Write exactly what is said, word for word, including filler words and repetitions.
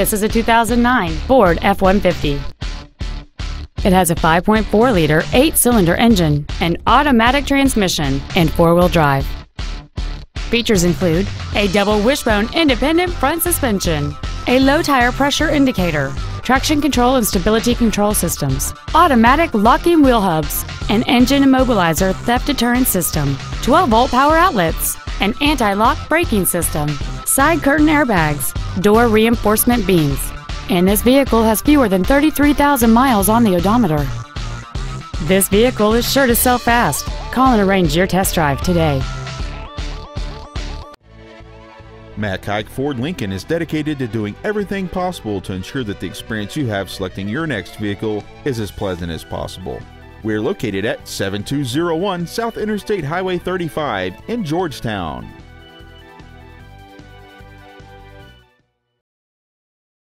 This is a two thousand nine Ford F one fifty. It has a five point four liter eight-cylinder engine, an automatic transmission, and four-wheel drive. Features include a double wishbone independent front suspension, a low tire pressure indicator, traction control and stability control systems, automatic locking wheel hubs, an engine immobilizer theft deterrent system, twelve volt power outlets, an anti-lock braking system, side curtain airbags, door reinforcement beams, and this vehicle has fewer than thirty-three thousand miles on the odometer. This vehicle is sure to sell fast. Call and arrange your test drive today. Mac Haik Ford Lincoln is dedicated to doing everything possible to ensure that the experience you have selecting your next vehicle is as pleasant as possible. We are located at seven two zero one South Interstate Highway thirty-five in Georgetown.